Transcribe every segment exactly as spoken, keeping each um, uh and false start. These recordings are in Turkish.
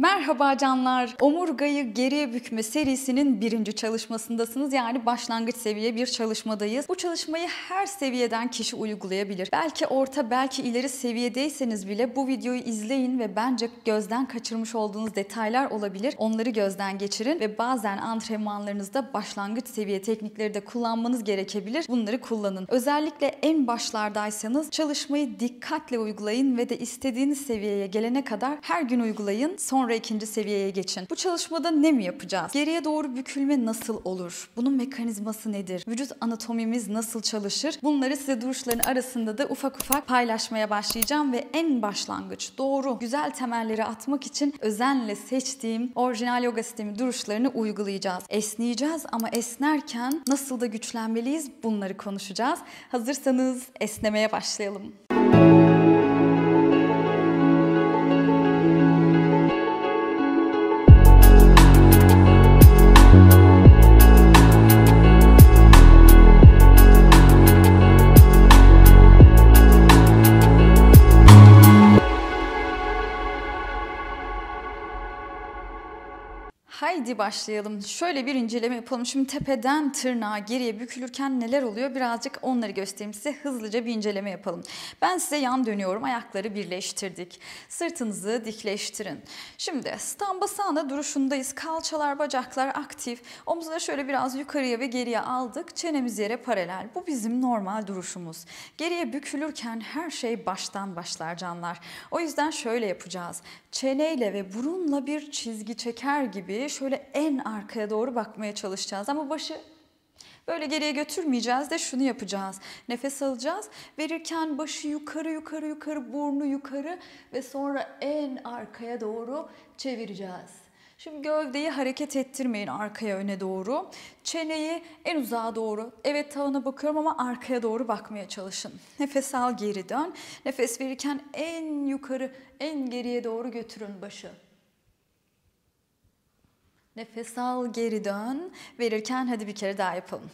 Merhaba canlar, omurgayı geriye bükme serisinin birinci çalışmasındasınız. Yani başlangıç seviye bir çalışmadayız. Bu çalışmayı her seviyeden kişi uygulayabilir. Belki orta, belki ileri seviyedeyseniz bile bu videoyu izleyin ve bence gözden kaçırmış olduğunuz detaylar olabilir. Onları gözden geçirin ve bazen antrenmanlarınızda başlangıç seviye teknikleri de kullanmanız gerekebilir. Bunları kullanın. Özellikle en başlardaysanız çalışmayı dikkatle uygulayın ve de istediğiniz seviyeye gelene kadar her gün uygulayın. Sonra ikinci seviyeye geçin. Bu çalışmada ne mi yapacağız? Geriye doğru bükülme nasıl olur? Bunun mekanizması nedir? Vücut anatomimiz nasıl çalışır? Bunları size duruşların arasında da ufak ufak paylaşmaya başlayacağım ve en başlangıç, doğru, güzel temelleri atmak için özenle seçtiğim orijinal yoga sistemi duruşlarını uygulayacağız. Esneyeceğiz ama esnerken nasıl da güçlenmeliyiz? Bunları konuşacağız. Hazırsanız esnemeye başlayalım. Haydi başlayalım. Şöyle bir inceleme yapalım. Şimdi tepeden tırnağa geriye bükülürken neler oluyor? Birazcık onları göstereyim size. Hızlıca bir inceleme yapalım. Ben size yan dönüyorum. Ayakları birleştirdik. Sırtınızı dikleştirin. Şimdi Stambasana duruşundayız. Kalçalar, bacaklar aktif. Omuzları şöyle biraz yukarıya ve geriye aldık. Çenemiz yere paralel. Bu bizim normal duruşumuz. Geriye bükülürken her şey baştan başlar canlar. O yüzden şöyle yapacağız. Çeneyle ve burunla bir çizgi çeker gibi şöyle en arkaya doğru bakmaya çalışacağız ama başı böyle geriye götürmeyeceğiz de şunu yapacağız. Nefes alacağız. Verirken başı yukarı yukarı yukarı, burnu yukarı ve sonra en arkaya doğru çevireceğiz. Şimdi gövdeyi hareket ettirmeyin arkaya, öne doğru. Çeneyi en uzağa doğru. Evet, tavana bakıyorum ama arkaya doğru bakmaya çalışın. Nefes al, geri dön. Nefes verirken en yukarı, en geriye doğru götürün başı. Nefes al, geri dön. Verirken hadi bir kere daha yapalım.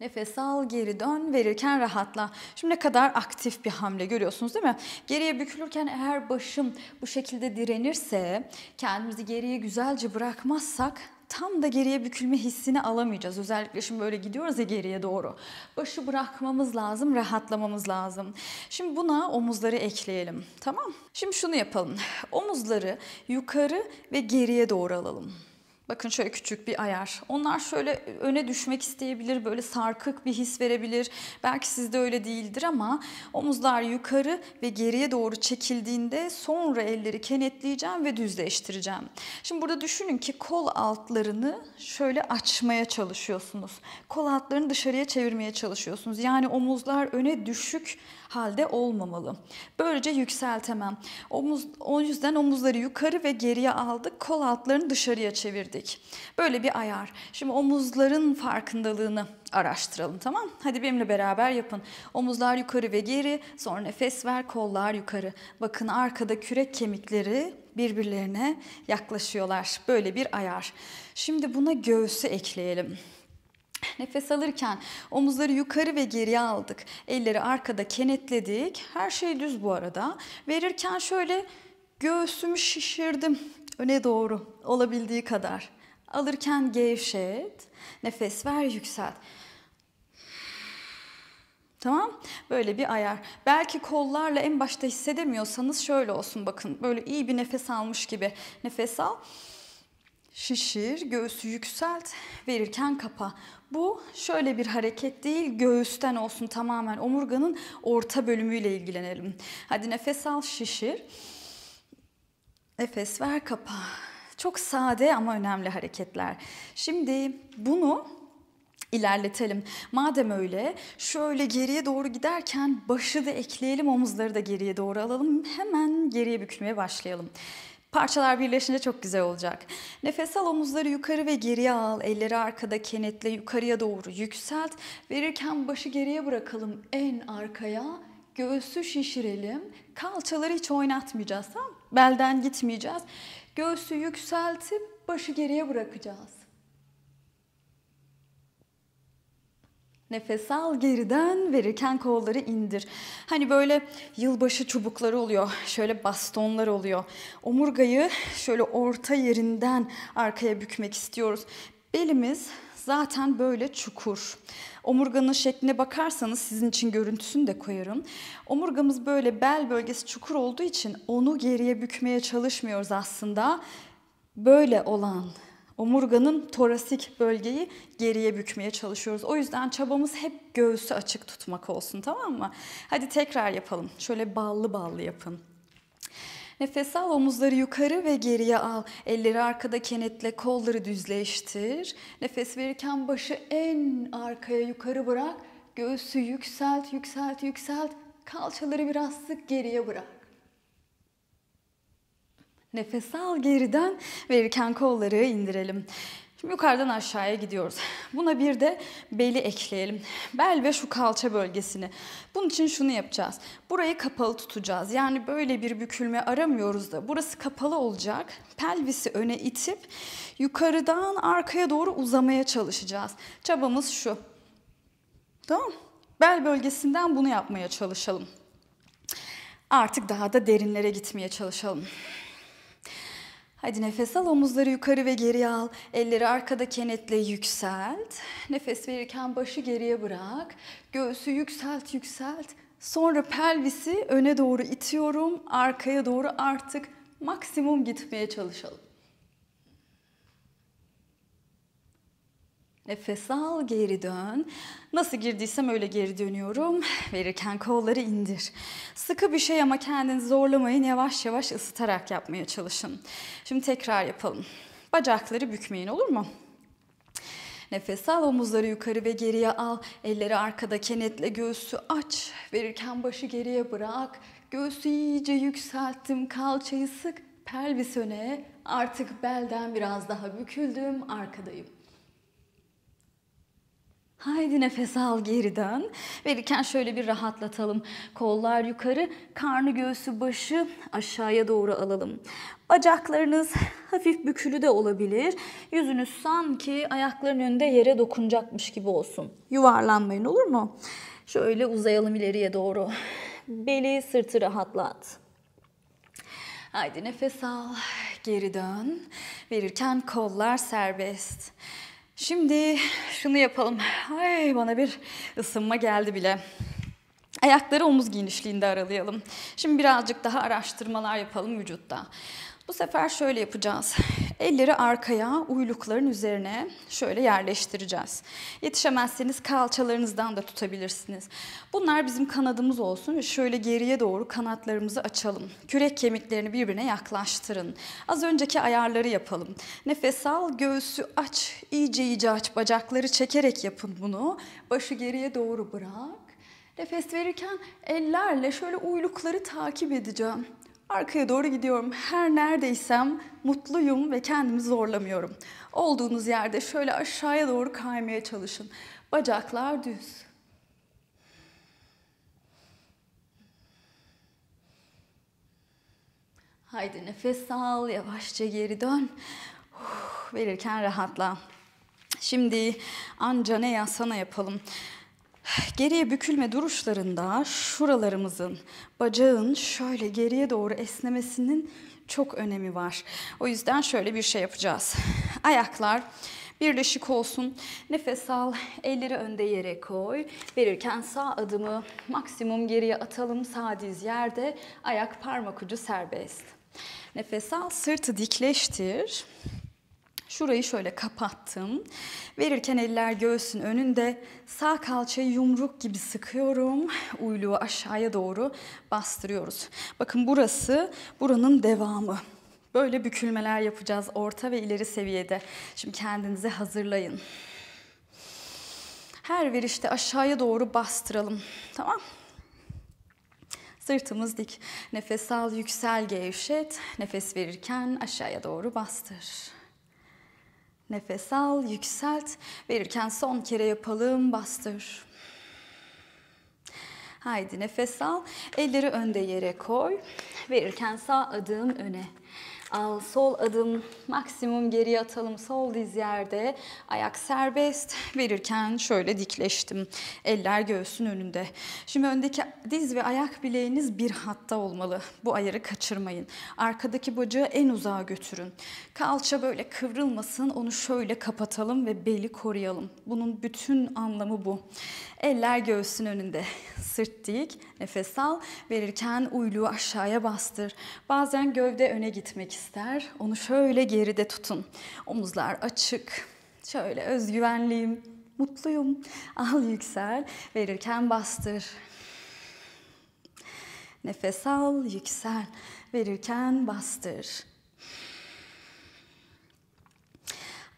Nefes al, geri dön. Verirken rahatla. Şimdi ne kadar aktif bir hamle, görüyorsunuz değil mi? Geriye bükülürken eğer başım bu şekilde direnirse, kendimizi geriye güzelce bırakmazsak tam da geriye bükülme hissini alamayacağız. Özellikle şimdi böyle gidiyoruz ya geriye doğru. Başı bırakmamız lazım, rahatlamamız lazım. Şimdi buna omuzları ekleyelim. Tamam. Şimdi şunu yapalım. Omuzları yukarı ve geriye doğru alalım. Bakın şöyle küçük bir ayar. Onlar şöyle öne düşmek isteyebilir, böyle sarkık bir his verebilir. Belki sizde öyle değildir ama omuzlar yukarı ve geriye doğru çekildiğinde sonra elleri kenetleyeceğim ve düzleştireceğim. Şimdi burada düşünün ki kol altlarını şöyle açmaya çalışıyorsunuz. Kol altlarını dışarıya çevirmeye çalışıyorsunuz. Yani omuzlar öne düşük halde olmamalı. Böylece yükseltemem. Omuz, o yüzden omuzları yukarı ve geriye aldık. Kol altlarını dışarıya çevirdik. Böyle bir ayar. Şimdi omuzların farkındalığını araştıralım, tamam? Hadi benimle beraber yapın. Omuzlar yukarı ve geri, sonra nefes ver, kollar yukarı. Bakın arkada kürek kemikleri birbirlerine yaklaşıyorlar. Böyle bir ayar. Şimdi buna göğsü ekleyelim. Nefes alırken omuzları yukarı ve geriye aldık. Elleri arkada kenetledik. Her şey düz bu arada. Verirken şöyle göğsümü şişirdim. Öne doğru olabildiği kadar. Alırken gevşet. Nefes ver, yükselt. Tamam. Böyle bir ayar. Belki kollarla en başta hissedemiyorsanız şöyle olsun bakın. Böyle iyi bir nefes almış gibi. Nefes al. Şişir. Göğsü yükselt. Verirken kapa. Bu şöyle bir hareket değil. Göğüsten olsun tamamen. Omurganın orta bölümüyle ilgilenelim. Hadi nefes al. Şişir. Nefes ver, kapa. Çok sade ama önemli hareketler. Şimdi bunu ilerletelim. Madem öyle, şöyle geriye doğru giderken başı da ekleyelim, omuzları da geriye doğru alalım. Hemen geriye bükülmeye başlayalım. Parçalar birleşince çok güzel olacak. Nefes al, omuzları yukarı ve geriye al. Elleri arkada kenetle, yukarıya doğru yükselt. Verirken başı geriye bırakalım, en arkaya. Göğsü şişirelim. Kalçaları hiç oynatmayacağız, tamam? Belden gitmeyeceğiz. Göğsü yükseltip başı geriye bırakacağız. Nefes al geriden, verirken kolları indir. Hani böyle yılbaşı çubukları oluyor, şöyle bastonlar oluyor. Omurgayı şöyle orta yerinden arkaya bükmek istiyoruz. Belimiz zaten böyle çukur. Omurganın şekline bakarsanız, sizin için görüntüsünü de koyarım. Omurgamız böyle, bel bölgesi çukur olduğu için onu geriye bükmeye çalışmıyoruz aslında. Böyle olan omurganın torasik bölgeyi geriye bükmeye çalışıyoruz. O yüzden çabamız hep göğsü açık tutmak olsun, tamam mı? Hadi tekrar yapalım. Şöyle ballı ballı yapın. Nefes al, omuzları yukarı ve geriye al. Elleri arkada kenetle, kolları düzleştir. Nefes verirken başı en arkaya yukarı bırak. Göğsü yükselt, yükselt, yükselt. Kalçaları biraz sık geriye bırak. Nefes al geriden, verirken kolları indirelim. Şimdi yukarıdan aşağıya gidiyoruz. Buna bir de beli ekleyelim. Bel ve şu kalça bölgesini. Bunun için şunu yapacağız. Burayı kapalı tutacağız. Yani böyle bir bükülme aramıyoruz da. Burası kapalı olacak. Pelvisi öne itip yukarıdan arkaya doğru uzamaya çalışacağız. Çabamız şu. Tamam. Bel bölgesinden bunu yapmaya çalışalım. Artık daha da derinlere gitmeye çalışalım. Hadi nefes al, omuzları yukarı ve geriye al. Elleri arkada kenetle, yükselt. Nefes verirken başı geriye bırak. Göğsü yükselt, yükselt. Sonra pelvisi öne doğru itiyorum. Arkaya doğru artık maksimum gitmeye çalışalım. Nefes al, geri dön. Nasıl girdiysem öyle geri dönüyorum. Verirken kolları indir. Sıkı bir şey ama kendinizi zorlamayın. Yavaş yavaş ısıtarak yapmaya çalışın. Şimdi tekrar yapalım. Bacakları bükmeyin, olur mu? Nefes al, omuzları yukarı ve geriye al. Elleri arkada kenetle, göğsü aç. Verirken başı geriye bırak. Göğsü iyice yükselttim. Kalçayı sık, pelvis öne. Artık belden biraz daha büküldüm. Arkadayım. Haydi nefes al, geri dön. Verirken şöyle bir rahatlatalım. Kollar yukarı, karnı, göğsü, başı aşağıya doğru alalım. Bacaklarınız hafif bükülü de olabilir. Yüzünüz sanki ayakların önünde yere dokunacakmış gibi olsun. Yuvarlanmayın, olur mu? Şöyle uzayalım ileriye doğru. Beli, sırtı rahatlat. Haydi nefes al, geri dön. Verirken kollar serbest. Şimdi şunu yapalım. Ay, bana bir ısınma geldi bile. Ayakları omuz genişliğinde aralayalım. Şimdi birazcık daha araştırmalar yapalım vücutta. Bu sefer şöyle yapacağız. Elleri arkaya, uylukların üzerine şöyle yerleştireceğiz. Yetişemezseniz kalçalarınızdan da tutabilirsiniz. Bunlar bizim kanadımız olsun ve şöyle geriye doğru kanatlarımızı açalım. Kürek kemiklerini birbirine yaklaştırın. Az önceki ayarları yapalım. Nefes al, göğsü aç, iyice iyice aç. Bacakları çekerek yapın bunu. Başı geriye doğru bırak. Nefes verirken ellerle şöyle uylukları takip edeceğim. Arkaya doğru gidiyorum. Her neredeysem mutluyum ve kendimi zorlamıyorum. Olduğunuz yerde şöyle aşağıya doğru kaymaya çalışın. Bacaklar düz. Haydi nefes al, yavaşça geri dön. Uf, verirken rahatla. Şimdi Anjaneyasana yapalım. Geriye bükülme duruşlarında şuralarımızın, bacağın şöyle geriye doğru esnemesinin çok önemi var. O yüzden şöyle bir şey yapacağız. Ayaklar birleşik olsun. Nefes al, elleri önde yere koy. Verirken sağ adımı maksimum geriye atalım. Sağ diz yerde, ayak parmak ucu serbest. Nefes al, sırtı dikleştir. Şurayı şöyle kapattım. Verirken eller göğsün önünde. Sağ kalçayı yumruk gibi sıkıyorum. Uyluğu aşağıya doğru bastırıyoruz. Bakın burası, buranın devamı. Böyle bükülmeler yapacağız orta ve ileri seviyede. Şimdi kendinizi hazırlayın. Her verişte aşağıya doğru bastıralım. Tamam. Sırtımız dik. Nefes al, yüksel, gevşet. Nefes verirken aşağıya doğru bastır. Nefes al, yükselt. Verirken son kere yapalım, bastır. Haydi nefes al, elleri önde yere koy. Verirken sağ adım öne. Al, sol adım maksimum geriye atalım. Sol diz yerde. Ayak serbest. Verirken şöyle dikleştim. Eller göğsün önünde. Şimdi öndeki diz ve ayak bileğiniz bir hatta olmalı. Bu ayarı kaçırmayın. Arkadaki bacağı en uzağa götürün. Kalça böyle kıvrılmasın. Onu şöyle kapatalım ve beli koruyalım. Bunun bütün anlamı bu. Eller göğsün önünde. Sırt dik. Nefes al. Verirken uyluğu aşağıya bastır. Bazen gövde öne gitmek ister. Onu şöyle geride tutun. Omuzlar açık. Şöyle özgüvenliyim. Mutluyum. Al, yüksel. Verirken bastır. Nefes al, yüksel. Verirken bastır.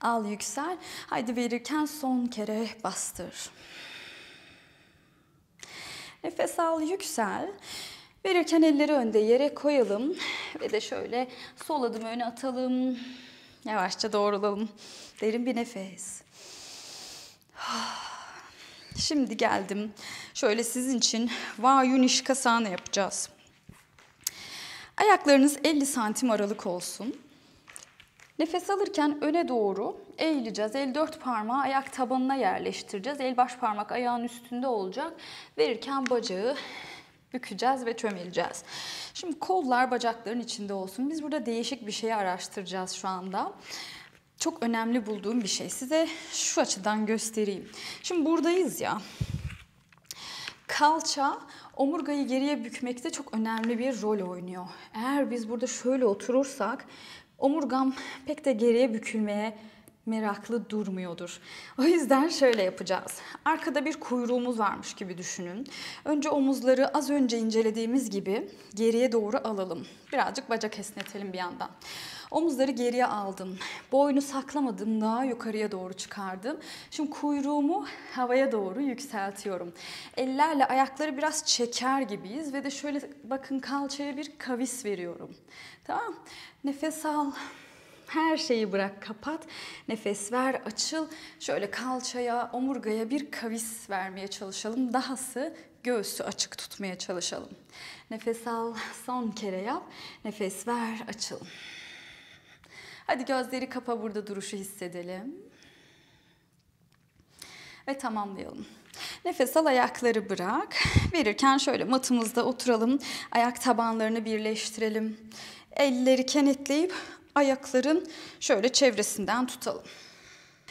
Al, yüksel. Haydi verirken son kere bastır. Nefes al, yüksel. Verirken elleri önde yere koyalım ve de şöyle sol adımı öne atalım. Yavaşça doğrulalım. Derin bir nefes. Şimdi geldim. Şöyle sizin için Vayunişkasana yapacağız. Ayaklarınız elli santim aralık olsun. Nefes alırken öne doğru eğileceğiz. El dört parmağı ayak tabanına yerleştireceğiz. El baş parmak ayağın üstünde olacak. Verirken bacağı bükeceğiz ve çömeleceğiz. Şimdi kollar bacakların içinde olsun. Biz burada değişik bir şeyi araştıracağız şu anda. Çok önemli bulduğum bir şey. Size şu açıdan göstereyim. Şimdi buradayız ya. Kalça omurgayı geriye bükmekte çok önemli bir rol oynuyor. Eğer biz burada şöyle oturursak omurgam pek de geriye bükülmeye meraklı durmuyordur. O yüzden şöyle yapacağız. Arkada bir kuyruğumuz varmış gibi düşünün. Önce omuzları az önce incelediğimiz gibi geriye doğru alalım. Birazcık bacak esnetelim bir yandan. Omuzları geriye aldım. Boynu saklamadım, daha yukarıya doğru çıkardım. Şimdi kuyruğumu havaya doğru yükseltiyorum. Ellerle ayakları biraz çeker gibiyiz ve de şöyle bakın kalçaya bir kavis veriyorum. Tamam? Nefes al. Her şeyi bırak, kapat. Nefes ver, açıl. Şöyle kalçaya, omurgaya bir kavis vermeye çalışalım. Dahası göğsü açık tutmaya çalışalım. Nefes al, son kere yap. Nefes ver, açıl. Hadi gözleri kapa, burada duruşu hissedelim. Ve tamamlayalım. Nefes al, ayakları bırak. Verirken şöyle matımızda oturalım. Ayak tabanlarını birleştirelim. Elleri kenetleyip ayakların şöyle çevresinden tutalım.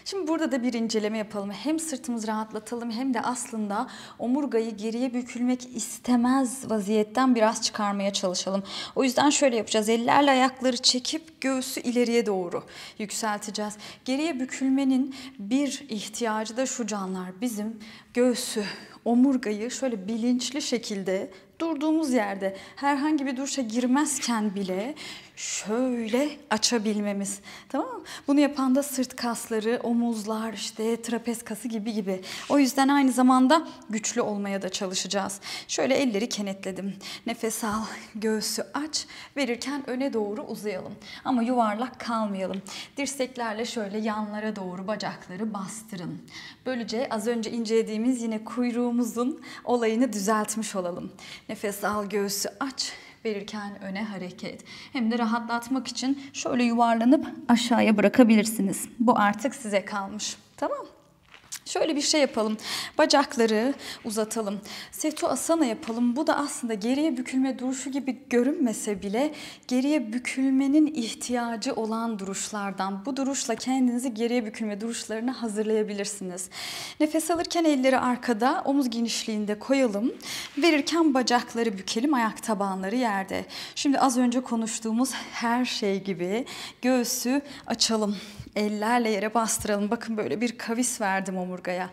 Şimdi burada da bir inceleme yapalım. Hem sırtımızı rahatlatalım hem de aslında omurgayı geriye bükülmek istemez vaziyetten biraz çıkarmaya çalışalım. O yüzden şöyle yapacağız. Ellerle ayakları çekip göğsü ileriye doğru yükselteceğiz. Geriye bükülmenin bir ihtiyacı da şu canlar. Bizim göğsü, omurgayı şöyle bilinçli şekilde durduğumuz yerde herhangi bir duruşa girmezken bile şöyle açabilmemiz. Tamam mı? Bunu yapan da sırt kasları, omuzlar, işte trapez kası gibi gibi. O yüzden aynı zamanda güçlü olmaya da çalışacağız. Şöyle elleri kenetledim. Nefes al, göğsü aç. Verirken öne doğru uzayalım. Ama yuvarlak kalmayalım. Dirseklerle şöyle yanlara doğru bacakları bastırın. Böylece az önce incelediğimiz yine kuyruğumuzun olayını düzeltmiş olalım. Nefes al, göğsü aç. Verirken öne hareket. Hem de rahatlatmak için şöyle yuvarlanıp aşağıya bırakabilirsiniz. Bu artık size kalmış. Tamam. Şöyle bir şey yapalım. Bacakları uzatalım. Setuasana yapalım. Bu da aslında geriye bükülme duruşu gibi görünmese bile geriye bükülmenin ihtiyacı olan duruşlardan. Bu duruşla kendinizi geriye bükülme duruşlarına hazırlayabilirsiniz. Nefes alırken elleri arkada, omuz genişliğinde koyalım. Verirken bacakları bükelim, ayak tabanları yerde. Şimdi az önce konuştuğumuz her şey gibi göğsü açalım. Ellerle yere bastıralım. Bakın böyle bir kavis verdim omurgaya.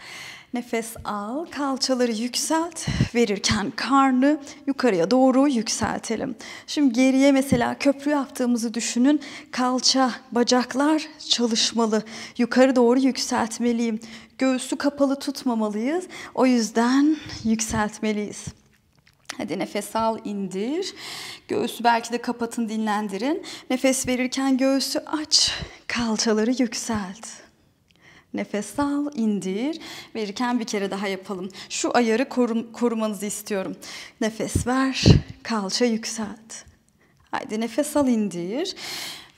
Nefes al, kalçaları yükselt. Verirken karnı yukarıya doğru yükseltelim. Şimdi geriye mesela köprü yaptığımızı düşünün. Kalça, bacaklar çalışmalı. Yukarı doğru yükseltmeliyim. Göğsü kapalı tutmamalıyız. O yüzden yükseltmeliyiz. Hadi nefes al, indir. Göğsü belki de kapatın, dinlendirin. Nefes verirken göğsü aç, kalçaları yükselt. Nefes al, indir. Verirken bir kere daha yapalım. Şu ayarı korum- korumanızı istiyorum. Nefes ver, kalça yükselt. Haydi nefes al, indir.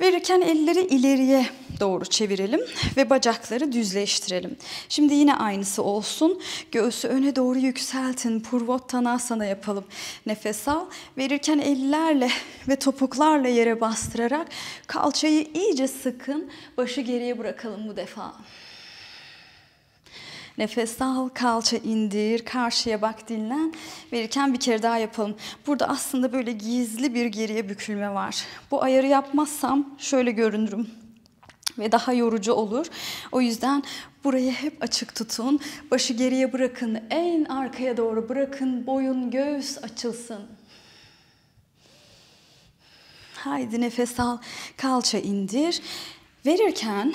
Verirken elleri ileriye doğru çevirelim ve bacakları düzleştirelim. Şimdi yine aynısı olsun. Göğsü öne doğru yükseltin. Purvottanasana yapalım. Nefes al. Verirken ellerle ve topuklarla yere bastırarak kalçayı iyice sıkın. Başı geriye bırakalım bu defa. Nefes al, kalça indir, karşıya bak, dinlen. Verirken bir kere daha yapalım. Burada aslında böyle gizli bir geriye bükülme var. Bu ayarı yapmazsam şöyle görünürüm ve daha yorucu olur. O yüzden burayı hep açık tutun. Başı geriye bırakın, en arkaya doğru bırakın. Boyun, göğüs açılsın. Haydi nefes al, kalça indir. Verirken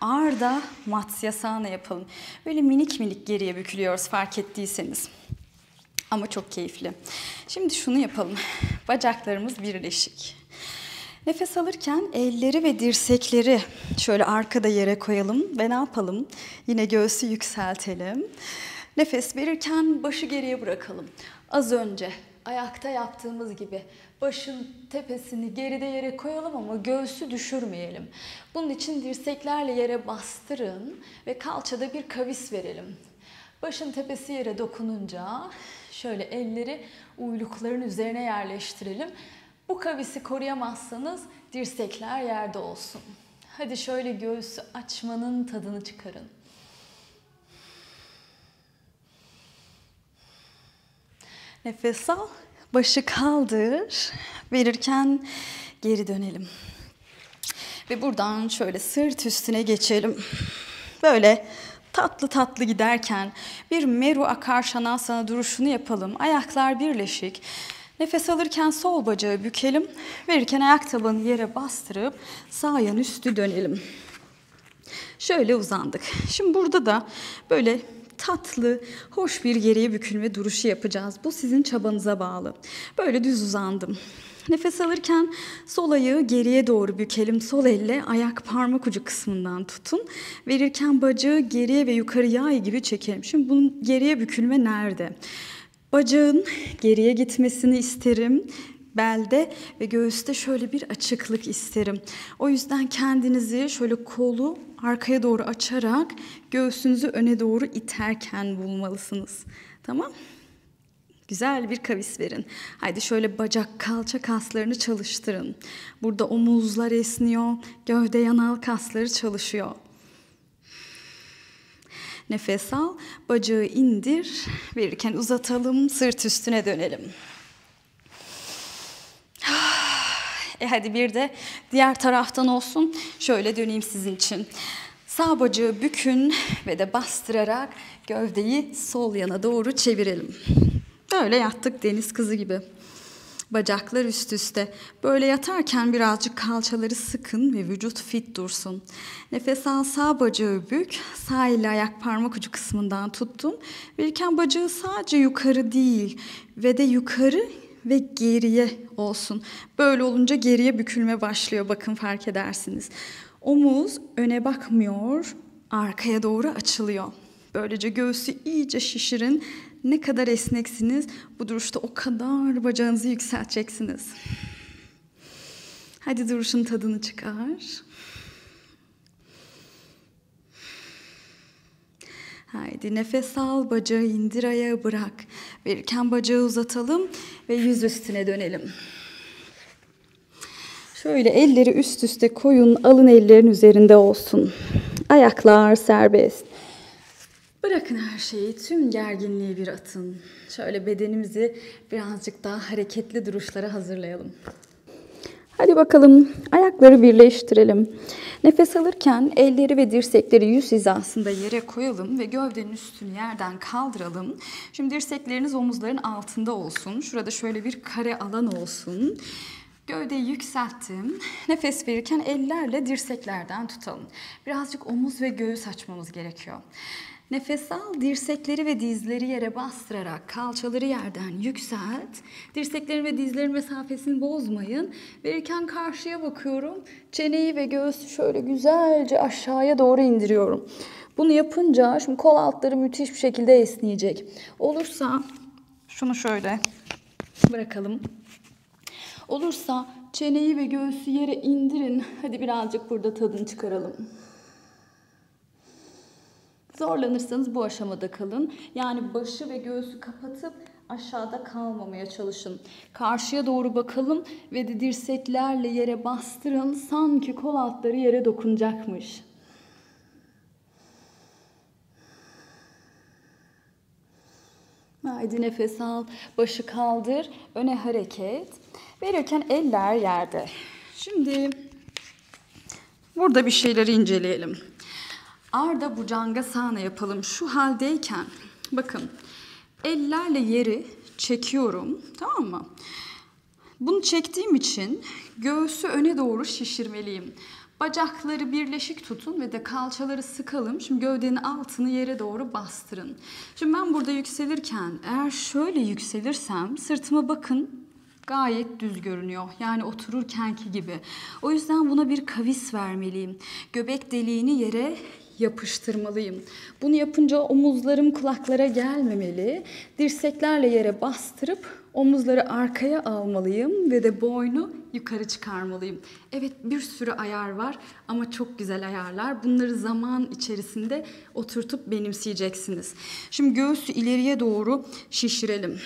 Ardha Matsyasana yapalım. Böyle minik minik geriye bükülüyoruz fark ettiyseniz. Ama çok keyifli. Şimdi şunu yapalım. Bacaklarımız birleşik. Nefes alırken elleri ve dirsekleri şöyle arkada yere koyalım. Ve ne yapalım? Yine göğsü yükseltelim. Nefes verirken başı geriye bırakalım. Az önce ayakta yaptığımız gibi başın tepesini geride yere koyalım ama göğsü düşürmeyelim. Bunun için dirseklerle yere bastırın ve kalçada bir kavis verelim. Başın tepesi yere dokununca şöyle elleri uylukların üzerine yerleştirelim. Bu kavisi koruyamazsanız dirsekler yerde olsun. Hadi şöyle göğsü açmanın tadını çıkarın. Nefes al, başı kaldır, verirken geri dönelim. Ve buradan şöyle sırt üstüne geçelim. Böyle tatlı tatlı giderken bir Meru Akarşana duruşunu yapalım. Ayaklar birleşik. Nefes alırken sol bacağı bükelim. Verirken ayak tabanını yere bastırıp sağ yan üstü dönelim. Şöyle uzandık. Şimdi burada da böyle tatlı, hoş bir geriye bükülme duruşu yapacağız. Bu sizin çabanıza bağlı. Böyle düz uzandım. Nefes alırken sol ayağı geriye doğru bükelim. Sol elle ayak parmak ucu kısmından tutun. Verirken bacağı geriye ve yukarı yay gibi çekelim. Şimdi bunun geriye bükülme nerede? Bacağın geriye gitmesini isterim. Belde ve göğüste şöyle bir açıklık isterim. O yüzden kendinizi şöyle kolu arkaya doğru açarak göğsünüzü öne doğru iterken bulmalısınız. Tamam? Güzel bir kavis verin. Haydi şöyle bacak kalça kaslarını çalıştırın. Burada omuzlar esniyor, gövde yanal kasları çalışıyor. Nefes al, bacağı indir. Verirken uzatalım, sırt üstüne dönelim. E hadi bir de diğer taraftan olsun. Şöyle döneyim sizin için. Sağ bacağı bükün ve de bastırarak gövdeyi sol yana doğru çevirelim. Böyle yattık deniz kızı gibi. Bacaklar üst üste. Böyle yatarken birazcık kalçaları sıkın ve vücut fit dursun. Nefes al, sağ bacağı bük. Sağ ile ayak parmak ucu kısmından tuttum. Verirken bacağı sadece yukarı değil ve de yukarı ve geriye olsun. Böyle olunca geriye bükülme başlıyor. Bakın fark edersiniz. Omuz öne bakmıyor, arkaya doğru açılıyor. Böylece göğsü iyice şişirin. Ne kadar esneksiniz, bu duruşta o kadar bacağınızı yükselteceksiniz. Hadi duruşun tadını çıkar. Haydi nefes al, bacağı indir, ayağı bırak. Verirken bacağı uzatalım ve yüz üstüne dönelim. Şöyle elleri üst üste koyun, alın ellerin üzerinde olsun. Ayaklar serbest. Bırakın her şeyi, tüm gerginliği bir atın. Şöyle bedenimizi birazcık daha hareketli duruşlara hazırlayalım. Hadi bakalım, ayakları birleştirelim. Nefes alırken elleri ve dirsekleri yüz hizasında yere koyalım ve gövdenin üstünü yerden kaldıralım. Şimdi dirsekleriniz omuzların altında olsun. Şurada şöyle bir kare alan olsun. Gövdeyi yükselttim. Nefes verirken ellerle dirseklerden tutalım. Birazcık omuz ve göğüs açmamız gerekiyor. Nefes al, dirsekleri ve dizleri yere bastırarak kalçaları yerden yükselt. Dirseklerin ve dizlerin mesafesini bozmayın. Verirken karşıya bakıyorum. Çeneyi ve göğsü şöyle güzelce aşağıya doğru indiriyorum. Bunu yapınca şimdi kol altları müthiş bir şekilde esneyecek. Olursa şunu şöyle bırakalım. olursa çeneyi ve göğsü yere indirin. Hadi birazcık burada tadını çıkaralım. Zorlanırsanız bu aşamada kalın. Yani başı ve göğsü kapatıp aşağıda kalmamaya çalışın. Karşıya doğru bakalım ve de dirseklerle yere bastırın. Sanki kol altları yere dokunacakmış. Haydi nefes al. Başı kaldır. Öne hareket. Verirken eller yerde. Şimdi burada bir şeyleri inceleyelim. Ardha Bhujangasana yapalım. Şu haldeyken bakın ellerle yeri çekiyorum. Tamam mı? Bunu çektiğim için göğsü öne doğru şişirmeliyim. Bacakları birleşik tutun ve de kalçaları sıkalım. Şimdi gövdenin altını yere doğru bastırın. Şimdi ben burada yükselirken eğer şöyle yükselirsem sırtıma bakın gayet düz görünüyor. Yani otururkenki gibi. O yüzden buna bir kavis vermeliyim. Göbek deliğini yere yapıştırmalıyım. Bunu yapınca omuzlarım kulaklara gelmemeli. Dirseklerle yere bastırıp omuzları arkaya almalıyım ve de boynu yukarı çıkarmalıyım. Evet, bir sürü ayar var ama çok güzel ayarlar. Bunları zaman içerisinde oturtup benimseyeceksiniz. Şimdi göğsü ileriye doğru şişirelim.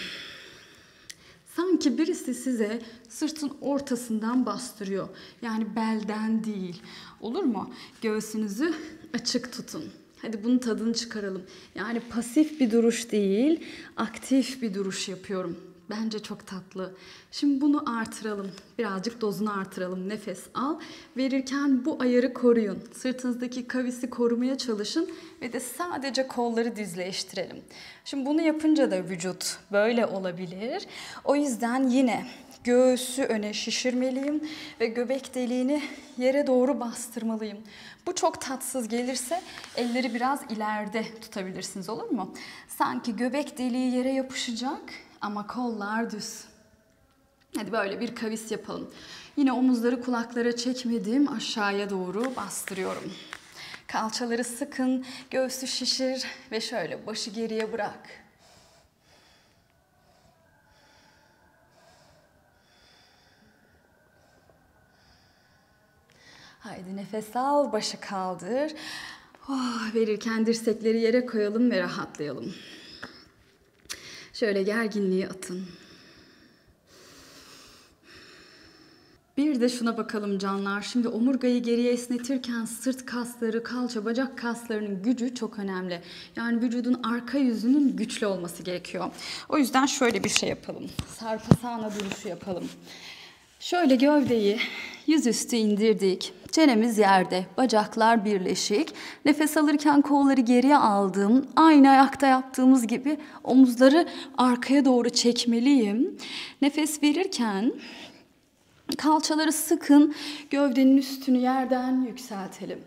Sanki birisi size sırtın ortasından bastırıyor. Yani belden değil. Olur mu? Göğsünüzü açık tutun. Hadi bunun tadını çıkaralım. Yani pasif bir duruş değil, aktif bir duruş yapıyorum. Bence çok tatlı. Şimdi bunu artıralım. Birazcık dozunu artıralım. Nefes al. Verirken bu ayarı koruyun. Sırtınızdaki kavisi korumaya çalışın ve de sadece kolları düzleştirelim. Şimdi bunu yapınca da vücut böyle olabilir. O yüzden yine göğsü öne şişirmeliyim ve göbek deliğini yere doğru bastırmalıyım. Bu çok tatsız gelirse elleri biraz ileride tutabilirsiniz, olur mu? Sanki göbek deliği yere yapışacak ama kollar düz. Hadi böyle bir kavis yapalım. Yine omuzları kulaklara çekmedim. Aşağıya doğru bastırıyorum. Kalçaları sıkın. Göğsü şişir. Ve şöyle başı geriye bırak. Haydi nefes al. Başı kaldır. Oh, verirken dirsekleri yere koyalım ve rahatlayalım. Şöyle gerginliği atın. Bir de şuna bakalım canlar. Şimdi omurgayı geriye esnetirken sırt kasları, kalça, bacak kaslarının gücü çok önemli. Yani vücudun arka yüzünün güçlü olması gerekiyor. O yüzden şöyle bir şey yapalım. Sarpasana duruşu yapalım. Şöyle gövdeyi yüzüstü indirdik. Çenemiz yerde, bacaklar birleşik. Nefes alırken kolları geriye aldım. Aynı ayakta yaptığımız gibi omuzları arkaya doğru çekmeliyim. Nefes verirken kalçaları sıkın, gövdenin üstünü yerden yükseltelim.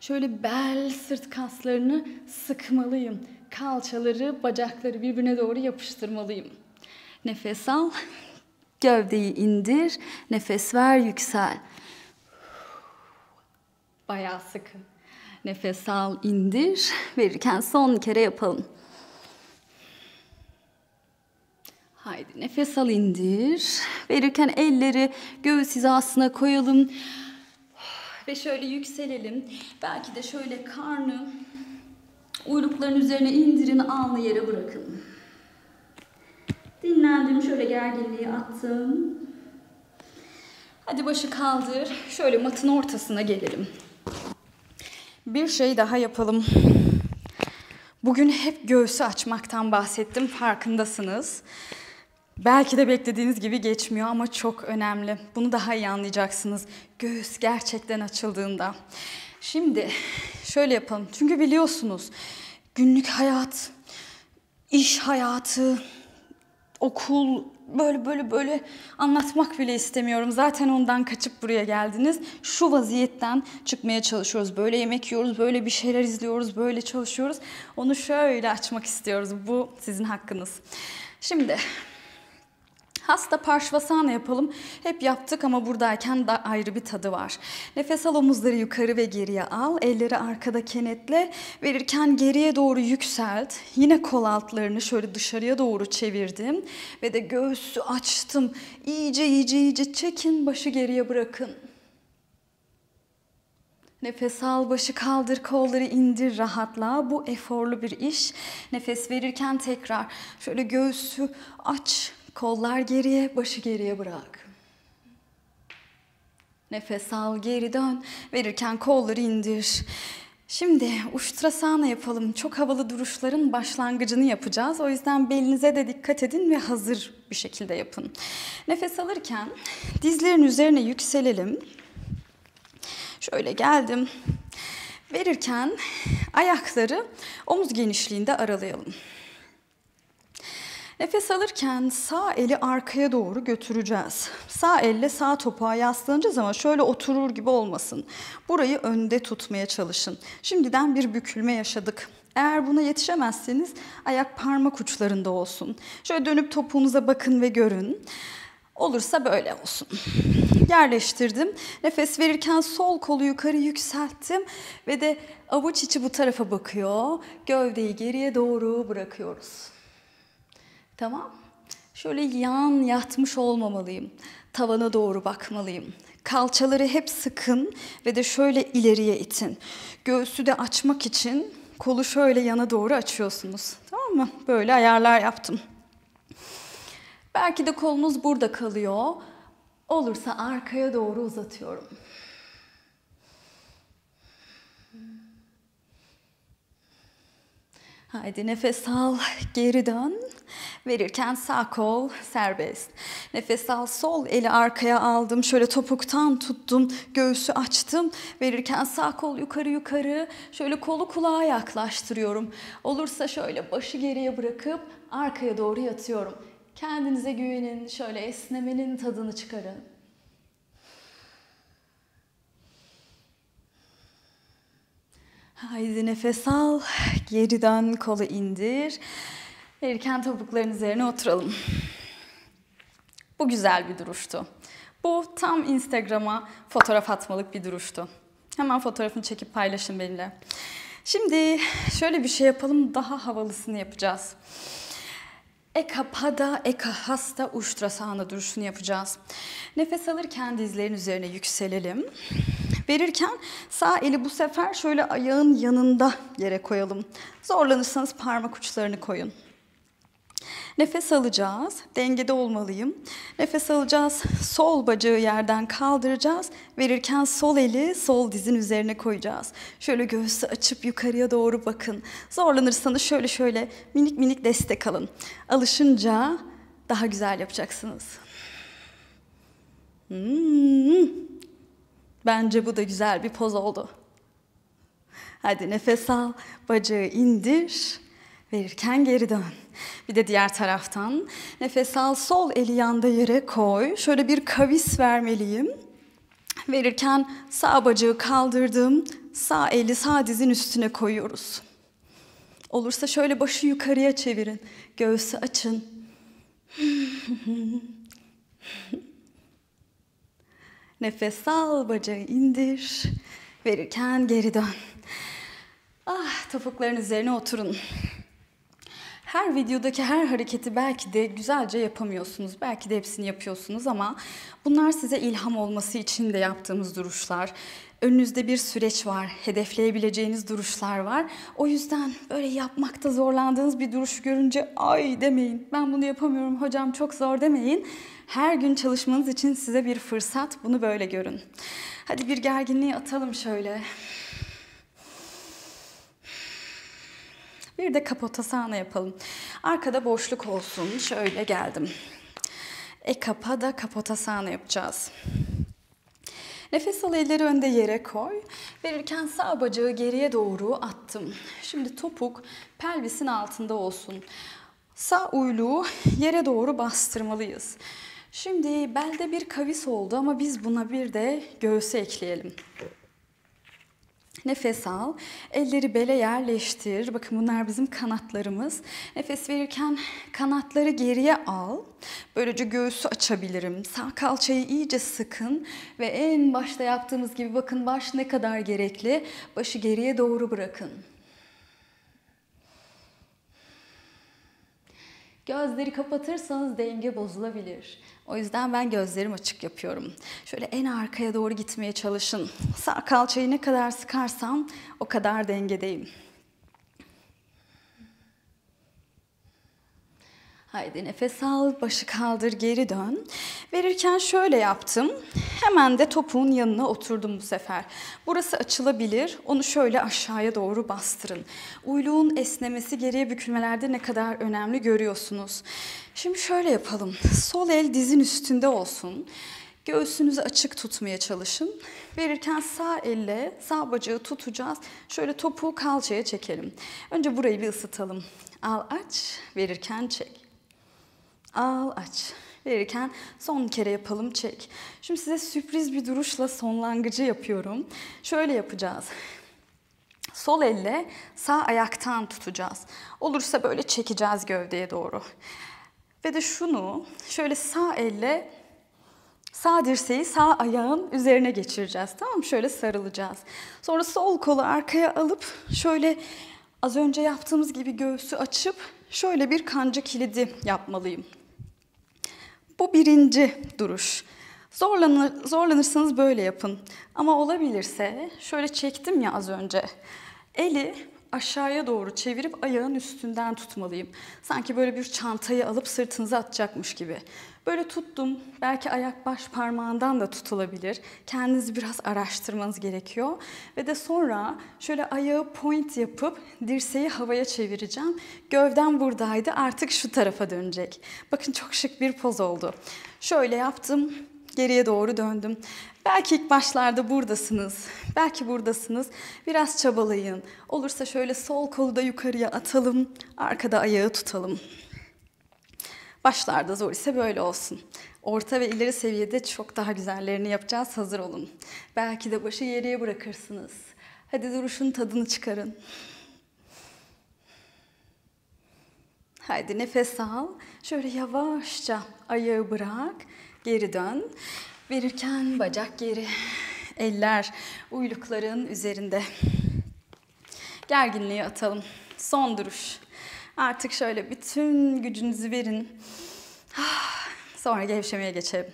Şöyle bel, sırt kaslarını sıkmalıyım. Kalçaları, bacakları birbirine doğru yapıştırmalıyım. Nefes al. Gövdeyi indir, nefes ver, yüksel. Bayağı sıkı. Nefes al, indir. Verirken son kere yapalım. Haydi nefes al, indir. Verirken elleri göğüs hizasına koyalım. Ve şöyle yükselelim. Belki de şöyle karnı uylukların üzerine indirin, alnı yere bırakın. Dinlendim, şöyle gerginliği attım. Hadi başı kaldır. Şöyle matın ortasına gelelim. Bir şey daha yapalım. Bugün hep göğsü açmaktan bahsettim. Farkındasınız. Belki de beklediğiniz gibi geçmiyor ama çok önemli. Bunu daha iyi anlayacaksınız. Göğüs gerçekten açıldığında. Şimdi şöyle yapalım. Çünkü biliyorsunuz günlük hayat, iş hayatı, okul, böyle böyle böyle anlatmak bile istemiyorum. Zaten ondan kaçıp buraya geldiniz. Şu vaziyetten çıkmaya çalışıyoruz. Böyle yemek yiyoruz, böyle bir şeyler izliyoruz, böyle çalışıyoruz. Onu şöyle açmak istiyoruz. Bu sizin hakkınız. Şimdi Hasta Parşvasana yapalım. Hep yaptık ama buradayken da ayrı bir tadı var. Nefes al, omuzları yukarı ve geriye al. Elleri arkada kenetle. Verirken geriye doğru yükselt. Yine kol altlarını şöyle dışarıya doğru çevirdim. Ve de göğsü açtım. İyice iyice iyice çekin. Başı geriye bırakın. Nefes al, başı kaldır, kolları indir, rahatla. Bu eforlu bir iş. Nefes verirken tekrar şöyle göğsü aç, kollar geriye, başı geriye bırak. Nefes al, geri dön. Verirken kolları indir. Şimdi Ustrasana yapalım. Çok havalı duruşların başlangıcını yapacağız. O yüzden belinize de dikkat edin ve hazır bir şekilde yapın. Nefes alırken dizlerin üzerine yükselelim. Şöyle geldim. Verirken ayakları omuz genişliğinde aralayalım. Nefes alırken sağ eli arkaya doğru götüreceğiz. Sağ elle sağ topuğa yaslanacağız ama şöyle oturur gibi olmasın. Burayı önde tutmaya çalışın. Şimdiden bir bükülme yaşadık. Eğer buna yetişemezseniz ayak parmak uçlarında olsun. Şöyle dönüp topuğunuza bakın ve görün. Olursa böyle olsun. Yerleştirdim. Nefes verirken sol kolu yukarı yükselttim. Ve de avuç içi bu tarafa bakıyor. Gövdeyi geriye doğru bırakıyoruz. Tamam. Şöyle yan yatmış olmamalıyım. Tavana doğru bakmalıyım. Kalçaları hep sıkın ve de şöyle ileriye itin. Göğsü de açmak için kolu şöyle yana doğru açıyorsunuz. Tamam mı? Böyle ayarlar yaptım. Belki de kolunuz burada kalıyor. Olursa arkaya doğru uzatıyorum. Haydi nefes al, geri dön. Verirken sağ kol serbest. Nefes al, sol eli arkaya aldım. Şöyle topuktan tuttum, göğsü açtım. Verirken sağ kol yukarı yukarı. Şöyle kolu kulağa yaklaştırıyorum. Olursa şöyle başı geriye bırakıp arkaya doğru yatıyorum. Kendinize güvenin, şöyle esnemenin tadını çıkarın. Haydi nefes al, geri dön, kolu indir. Verirken topukların üzerine oturalım. Bu güzel bir duruştu. Bu tam Instagram'a fotoğraf atmalık bir duruştu. Hemen fotoğrafını çekip paylaşın benimle. Şimdi şöyle bir şey yapalım, daha havalısını yapacağız. Ekapada Ekahasta Ustrasana duruşunu yapacağız. Nefes alırken dizlerin üzerine yükselelim. Verirken sağ eli bu sefer şöyle ayağın yanında yere koyalım. Zorlanırsanız parmak uçlarını koyun. Nefes alacağız. Dengede olmalıyım. Nefes alacağız. Sol bacağı yerden kaldıracağız. Verirken sol eli sol dizin üzerine koyacağız. Şöyle göğsü açıp yukarıya doğru bakın. Zorlanırsanız şöyle şöyle minik minik destek alın. Alışınca daha güzel yapacaksınız. Hmm. Bence bu da güzel bir poz oldu. Hadi nefes al. Bacağı indir. Verirken geri dön. Bir de diğer taraftan nefes al, sol eli yanda yere koy. Şöyle bir kavis vermeliyim. Verirken sağ bacağı kaldırdım. Sağ eli sağ dizin üstüne koyuyoruz. Olursa şöyle başı yukarıya çevirin. Göğsü açın. Nefes al, bacağı indir. Verirken geri dön. Ah, topukların üzerine oturun. Her videodaki her hareketi belki de güzelce yapamıyorsunuz. Belki de hepsini yapıyorsunuz ama bunlar size ilham olması için de yaptığımız duruşlar. Önünüzde bir süreç var. Hedefleyebileceğiniz duruşlar var. O yüzden böyle yapmakta zorlandığınız bir duruş görünce ay demeyin. Ben bunu yapamıyorum hocam çok zor demeyin. Her gün çalışmanız için size bir fırsat. Bunu böyle görün. Hadi bir gerginliği atalım şöyle. Bir de Kapotasana yapalım. Arkada boşluk olsun. Şöyle geldim. Ekapada Kapotasana yapacağız. Nefes al, elleri önde yere koy. Verirken sağ bacağı geriye doğru attım. Şimdi topuk pelvisin altında olsun. Sağ uyluğu yere doğru bastırmalıyız. Şimdi belde bir kavis oldu ama biz buna bir de göğsü ekleyelim. Nefes al. Elleri bele yerleştir. Bakın bunlar bizim kanatlarımız. Nefes verirken kanatları geriye al. Böylece göğsü açabilirim. Sağ kalçayı iyice sıkın ve en başta yaptığımız gibi bakın baş ne kadar gerekli. Başı geriye doğru bırakın. Gözleri kapatırsanız denge bozulabilir. O yüzden ben gözlerimi açık yapıyorum. Şöyle en arkaya doğru gitmeye çalışın. Sağ kalçayı ne kadar sıkarsam o kadar dengedeyim. Haydi nefes al, başı kaldır, geri dön. Verirken şöyle yaptım. Hemen de topuğun yanına oturdum bu sefer. Burası açılabilir. Onu şöyle aşağıya doğru bastırın. Uyluğun esnemesi geriye bükülmelerde ne kadar önemli görüyorsunuz. Şimdi şöyle yapalım. Sol el dizin üstünde olsun. Göğsünüzü açık tutmaya çalışın. Verirken sağ elle sağ bacağı tutacağız. Şöyle topuğu kalçaya çekelim. Önce burayı bir ısıtalım. Al aç, verirken çek. Al, aç. Verirken son kere yapalım, çek. Şimdi size sürpriz bir duruşla sonlangıcı yapıyorum. Şöyle yapacağız. Sol elle sağ ayaktan tutacağız. Olursa böyle çekeceğiz gövdeye doğru. Ve de şunu şöyle sağ elle sağ dirseği sağ ayağın üzerine geçireceğiz. Tamam mı? Şöyle sarılacağız. Sonra sol kolu arkaya alıp şöyle az önce yaptığımız gibi göğsü açıp şöyle bir kanca kilidi yapmalıyım. Bu birinci duruş. Zorlanır, zorlanırsanız böyle yapın. Ama olabilirse şöyle çektim ya az önce. Eli aşağıya doğru çevirip ayağın üstünden tutmalıyım. Sanki böyle bir çantayı alıp sırtınıza atacakmış gibi. Böyle tuttum. Belki ayak baş parmağından da tutulabilir. Kendinizi biraz araştırmanız gerekiyor. Ve de sonra şöyle ayağı point yapıp dirseği havaya çevireceğim. Gövden buradaydı. Artık şu tarafa dönecek. Bakın çok şık bir poz oldu. Şöyle yaptım. Geriye doğru döndüm. Belki ilk başlarda buradasınız. Belki buradasınız. Biraz çabalayın. Olursa şöyle sol kolu da yukarıya atalım. Arkada ayağı tutalım. Başlarda zor ise böyle olsun. Orta ve ileri seviyede çok daha güzellerini yapacağız. Hazır olun. Belki de başı geriye bırakırsınız. Hadi duruşun tadını çıkarın. Haydi nefes al. Şöyle yavaşça ayağı bırak. Geri dön. Verirken bacak geri. Eller uylukların üzerinde. Gerginliği atalım. Son duruş. Artık şöyle bütün gücünüzü verin. Sonra gevşemeye geçelim.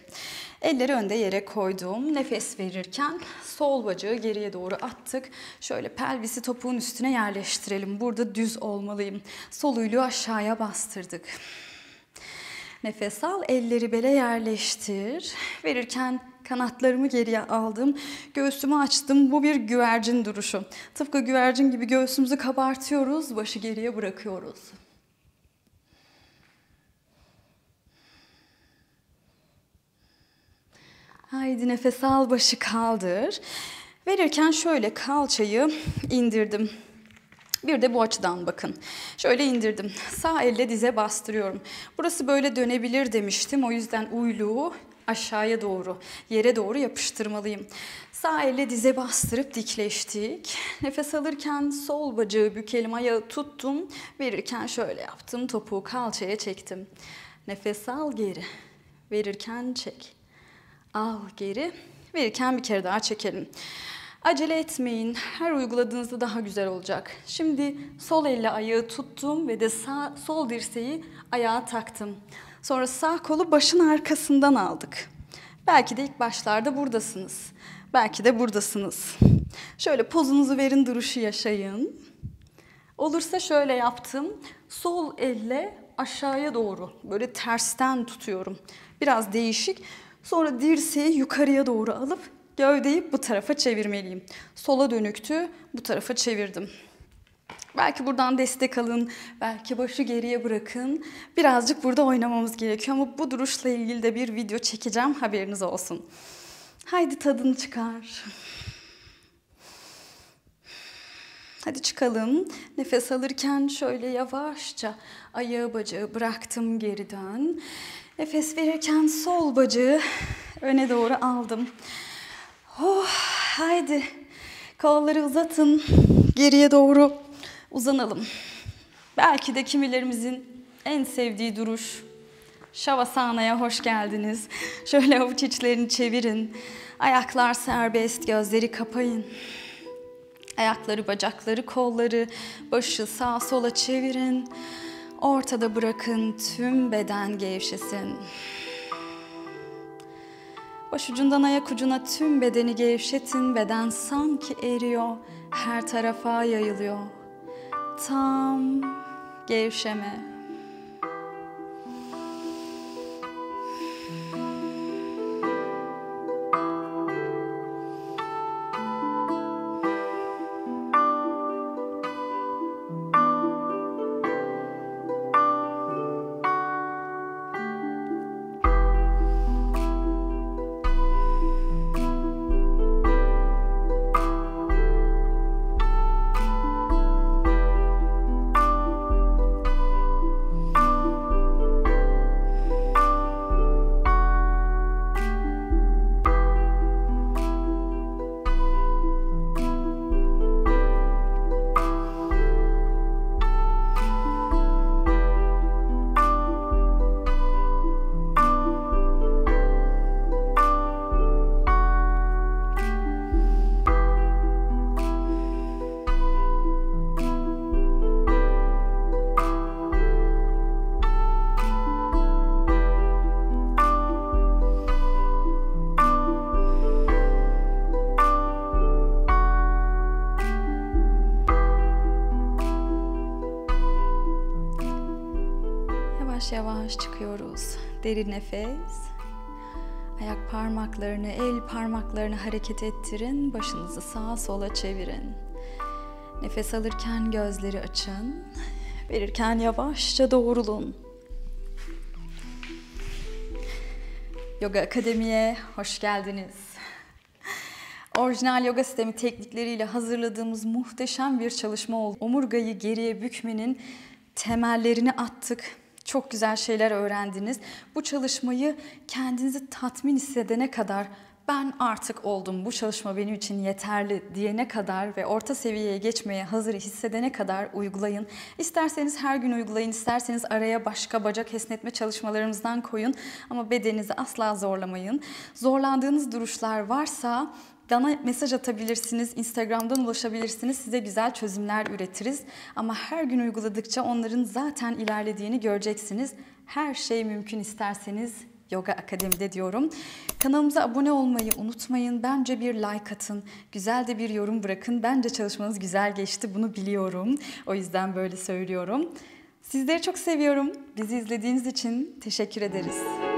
Elleri önde yere koydum. Nefes verirken sol bacağı geriye doğru attık. Şöyle pelvisi topuğun üstüne yerleştirelim. Burada düz olmalıyım. Sol uyluğu aşağıya bastırdık. Nefes al, elleri bele yerleştir. Verirken kanatlarımı geriye aldım. Göğsümü açtım. Bu bir güvercin duruşu. Tıpkı güvercin gibi göğsümüzü kabartıyoruz. Başı geriye bırakıyoruz. Haydi nefes al, başı kaldır. Verirken şöyle kalçayı indirdim. Bir de bu açıdan bakın. Şöyle indirdim. Sağ elle dize bastırıyorum. Burası böyle dönebilir demiştim. O yüzden uyluğu aşağıya doğru, yere doğru yapıştırmalıyım. Sağ elle dize bastırıp dikleştik. Nefes alırken sol bacağı bükelim, ayağı tuttum. Verirken şöyle yaptım. Topuğu kalçaya çektim. Nefes al, geri. Verirken çek. Al, geri. Verirken bir kere daha çekelim. Acele etmeyin. Her uyguladığınızda daha güzel olacak. Şimdi sol elle ayağı tuttum ve de sağ, sol dirseği ayağa taktım. Sonra sağ kolu başın arkasından aldık. Belki de ilk başlarda buradasınız. Belki de buradasınız. Şöyle pozunuzu verin, duruşu yaşayın. Olursa şöyle yaptım. Sol elle aşağıya doğru böyle tersten tutuyorum. Biraz değişik. Sonra dirseği yukarıya doğru alıp gövdeyi bu tarafa çevirmeliyim. Sola dönüktü, bu tarafa çevirdim. Belki buradan destek alın, belki başı geriye bırakın. Birazcık burada oynamamız gerekiyor ama bu duruşla ilgili de bir video çekeceğim, haberiniz olsun. Haydi tadını çıkar. Hadi çıkalım. Nefes alırken şöyle yavaşça ayağı bacağı bıraktım, geri dön. Nefes verirken sol bacağı öne doğru aldım. Oh, haydi Kolları uzatın. Geriye doğru uzanalım. Belki de kimilerimizin en sevdiği duruş. Şavasana'ya hoş geldiniz. Şöyle avuç içlerini çevirin. Ayaklar serbest, gözleri kapayın. Ayakları, bacakları, kolları, başı sağa sola çevirin. Ortada bırakın, tüm beden gevşesin. Baş ucundan ayak ucuna tüm bedeni gevşetin. Beden sanki eriyor, her tarafa yayılıyor. Tam gevşeme. Yavaş çıkıyoruz. Derin nefes. Ayak parmaklarını, el parmaklarını hareket ettirin. Başınızı sağa sola çevirin. Nefes alırken gözleri açın. Verirken yavaşça doğrulun. Yoga Akademi'ye hoş geldiniz. Orijinal yoga sistemi teknikleriyle hazırladığımız muhteşem bir çalışma oldu. Omurgayı geriye bükmenin temellerini attık. Çok güzel şeyler öğrendiniz. Bu çalışmayı kendinizi tatmin hissedene kadar, ben artık oldum, bu çalışma benim için yeterli diyene kadar ve orta seviyeye geçmeye hazır hissedene kadar uygulayın. İsterseniz her gün uygulayın, isterseniz araya başka bacak esnetme çalışmalarımızdan koyun ama bedeninizi asla zorlamayın. Zorlandığınız duruşlar varsa bana mesaj atabilirsiniz, Instagram'dan ulaşabilirsiniz. Size güzel çözümler üretiriz. Ama her gün uyguladıkça onların zaten ilerlediğini göreceksiniz. Her şey mümkün isterseniz Yoga Akademi'de diyorum. Kanalımıza abone olmayı unutmayın. Bence bir like atın. Güzel de bir yorum bırakın. Bence çalışmanız güzel geçti. Bunu biliyorum. O yüzden böyle söylüyorum. Sizleri çok seviyorum. Bizi izlediğiniz için teşekkür ederiz.